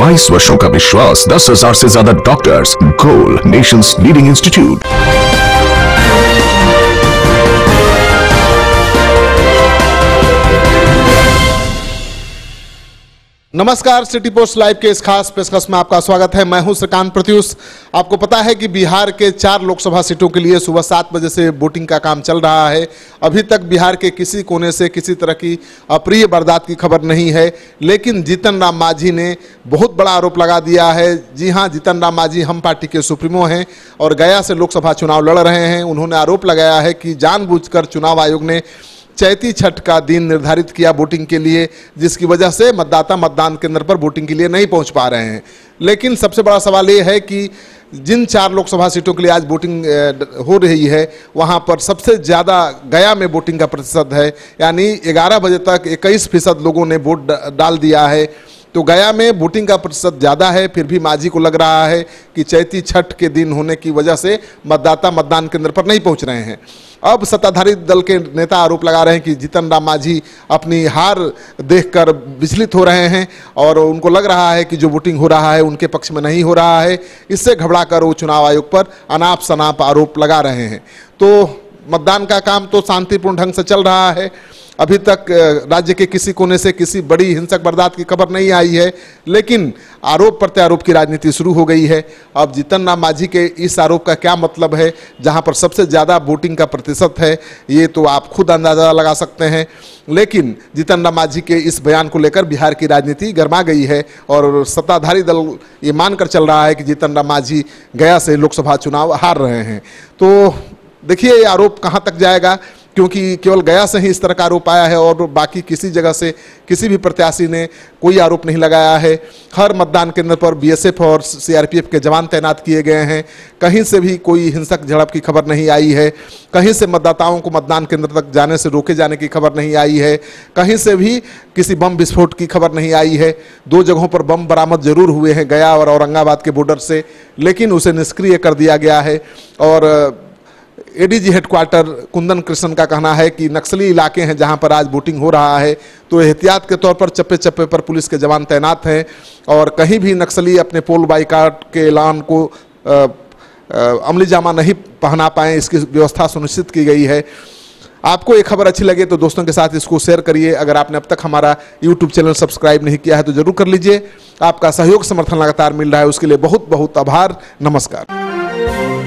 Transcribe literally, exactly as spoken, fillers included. बाईस वर्षों का विश्वास, दस हजार से ज्यादा doctors, gold nations leading institute. नमस्कार, सिटी पोस्ट लाइव के इस खास पेशकश में आपका स्वागत है। मैं हूं श्रीकांत प्रत्युष। आपको पता है कि बिहार के चार लोकसभा सीटों के लिए सुबह सात बजे से वोटिंग का काम चल रहा है। अभी तक बिहार के किसी कोने से किसी तरह की अप्रिय वारदात की खबर नहीं है, लेकिन जीतन राम मांझी ने बहुत बड़ा आरोप लगा दिया है। जी हाँ, जीतन राम मांझी हम पार्टी के सुप्रीमो हैं और गया से लोकसभा चुनाव लड़ रहे हैं। उन्होंने आरोप लगाया है कि जानबूझकर चुनाव आयोग ने चैती छठ का दिन निर्धारित किया वोटिंग के लिए, जिसकी वजह से मतदाता मतदान केंद्र पर वोटिंग के लिए नहीं पहुंच पा रहे हैं। लेकिन सबसे बड़ा सवाल ये है कि जिन चार लोकसभा सीटों के लिए आज वोटिंग हो रही है, वहां पर सबसे ज़्यादा गया में वोटिंग का प्रतिशत है, यानी ग्यारह बजे तक इक्कीस फीसद लोगों ने वोट डाल दिया है। तो गया में वोटिंग का प्रतिशत ज़्यादा है, फिर भी मांझी को लग रहा है कि चैती छठ के दिन होने की वजह से मतदाता मतदान केंद्र पर नहीं पहुँच रहे हैं। अब सत्ताधारी दल के नेता आरोप लगा रहे हैं कि जीतन राम मांझी अपनी हार देखकर विचलित हो रहे हैं और उनको लग रहा है कि जो वोटिंग हो रहा है उनके पक्ष में नहीं हो रहा है। इससे घबराकर वो चुनाव आयोग पर अनाप शनाप आरोप लगा रहे हैं। तो मतदान का काम तो शांतिपूर्ण ढंग से चल रहा है। अभी तक राज्य के किसी कोने से किसी बड़ी हिंसक वारदात की खबर नहीं आई है, लेकिन आरोप प्रत्यारोप की राजनीति शुरू हो गई है। अब जीतन राम मांझी के इस आरोप का क्या मतलब है, जहां पर सबसे ज़्यादा वोटिंग का प्रतिशत है, ये तो आप खुद अंदाज़ा लगा सकते हैं। लेकिन जीतन राम मांझी के इस बयान को लेकर बिहार की राजनीति गर्मा गई है और सत्ताधारी दल ये मानकर चल रहा है कि जीतन राम मांझी गया से लोकसभा चुनाव हार रहे हैं। तो देखिए ये आरोप कहाँ तक जाएगा, क्योंकि केवल गया से ही इस तरह का आरोप आया है और बाकी किसी जगह से किसी भी प्रत्याशी ने कोई आरोप नहीं लगाया है। हर मतदान केंद्र पर बीएसएफ और सीआरपीएफ के जवान तैनात किए गए हैं। कहीं से भी कोई हिंसक झड़प की खबर नहीं आई है, कहीं से मतदाताओं को मतदान केंद्र तक जाने से रोके जाने की खबर नहीं आई है, कहीं से भी किसी बम विस्फोट की खबर नहीं आई है। दो जगहों पर बम बरामद जरूर हुए हैं, गया और औरंगाबाद के बॉर्डर से, लेकिन उसे निष्क्रिय कर दिया गया है। और एडीजी हेडक्वार्टर कुंदन कृष्ण का कहना है कि नक्सली इलाके हैं जहां पर आज वोटिंग हो रहा है, तो एहतियात के तौर पर चप्पे चप्पे पर पुलिस के जवान तैनात हैं और कहीं भी नक्सली अपने पोल बाइकाट के ऐलान को अमलीजामा नहीं पहना पाएँ, इसकी व्यवस्था सुनिश्चित की गई है। आपको ये खबर अच्छी लगे तो दोस्तों के साथ इसको शेयर करिए। अगर आपने अब तक हमारा यूट्यूब चैनल सब्सक्राइब नहीं किया है तो जरूर कर लीजिए। आपका सहयोग समर्थन लगातार मिल रहा है, उसके लिए बहुत बहुत आभार। नमस्कार।